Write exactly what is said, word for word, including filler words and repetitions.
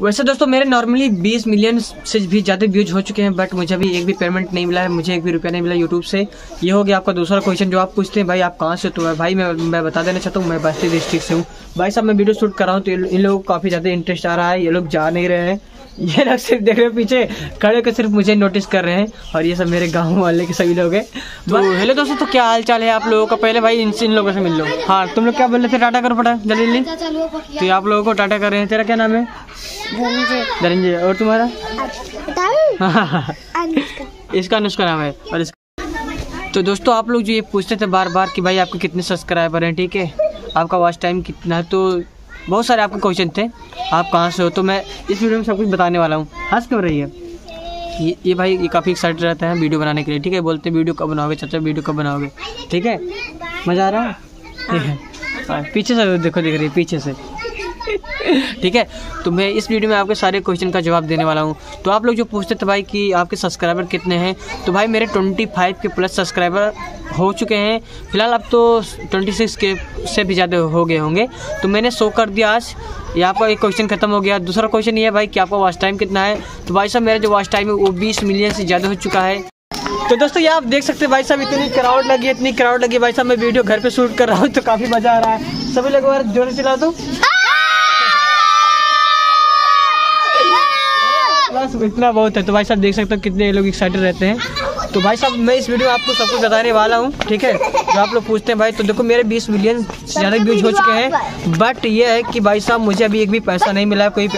वैसे दोस्तों मेरे नॉर्मली बीस मिलियन से भी ज़्यादा व्यूज़ हो चुके हैं, बट मुझे अभी एक भी पेमेंट नहीं मिला है, मुझे एक भी रुपया नहीं मिला यूट्यूब से। ये हो गया आपका दूसरा क्वेश्चन जो आप पूछते हैं भाई आप कहाँ से। तो मैं भाई मैं मैं बता देना चाहता हूँ मैं बस्ती डिस्ट्रिक्ट से हूँ भाई साहब। मैं वीडियो शूट कर रहा हूँ तो इन लोगों को काफ़ी ज़्यादा इंटरेस्ट आ रहा है, ये लोग जा नहीं रहे हैं, ये लोग सिर्फ देख रहे हैं पीछे खड़े होकर, सिर्फ मुझे नोटिस कर रहे हैं। और ये सब मेरे गाँव वाले के सभी लोग हैं। तो हेलो दोस्तों, तो क्या हाल चाल है आप लोगों का? पहले भाई इन इन लोगों से मिल लो। हाँ तुम लोग क्या बोल रहे थे? टाटा करो फटा जल्दी जल्दी। तो आप लोगों को टाटा कर रहे हैं। तेरा क्या नाम है? धनंजय। और तुम्हारा? इसका अनुष्का नाम है। और इसका तो दोस्तों आप लोग जो ये पूछते थे बार बार कि भाई आपके कितने सब्सक्राइबर हैं, ठीक है, आपका वॉच टाइम कितना है, तो बहुत सारे आपके क्वेश्चन थे आप कहाँ से हो, तो मैं इस वीडियो में सब कुछ बताने वाला हूँ। हंस क्यों रही है? ये, ये भाई ये काफ़ी एक्साइटेड रहता है वीडियो बनाने के लिए, ठीक है। बोलते हैं वीडियो कब बनाओगे चाचा, वीडियो कब बनाओगे, ठीक है। मज़ा आ रहा है? ठीक है, पीछे से देखो दिख रही है पीछे से, ठीक है। तो मैं इस वीडियो में आपके सारे क्वेश्चन का जवाब देने वाला हूँ। तो आप लोग जो पूछते थे भाई कि आपके सब्सक्राइबर कितने हैं, तो भाई मेरे पच्चीस के प्लस सब्सक्राइबर हो चुके हैं फिलहाल। अब तो छब्बीस के से भी ज़्यादा हो गए होंगे। तो मैंने सौ कर दिया आज। ये आपका एक क्वेश्चन खत्म हो गया। दूसरा क्वेश्चन ये है भाई कि आपका वॉच टाइम कितना है, तो भाई साहब मेरा जो वॉच टाइम है वो बीस मिलियन से ज़्यादा हो चुका है। तो दोस्तों ये आप देख सकते हैं भाई साहब, इतनी क्राउड लगी इतनी क्राउड लगी भाई साहब। मैं वीडियो घर पर शूट कर रहा हूँ तो काफ़ी मज़ा आ रहा है। सभी लोग बार जोर से चला दो। इतना बहुत है। तो भाई साहब देख सकते हो कितने लोग एक्साइटेड रहते हैं। तो भाई साहब मैं इस वीडियो में आपको सब कुछ बताने वाला हूँ, ठीक है, जो आप लोग पूछते हैं भाई। तो देखो मेरे बीस मिलियन से ज़्यादा व्यूज हो चुके हैं, बट ये है कि भाई साहब मुझे अभी एक भी पैसा नहीं मिला है कोई।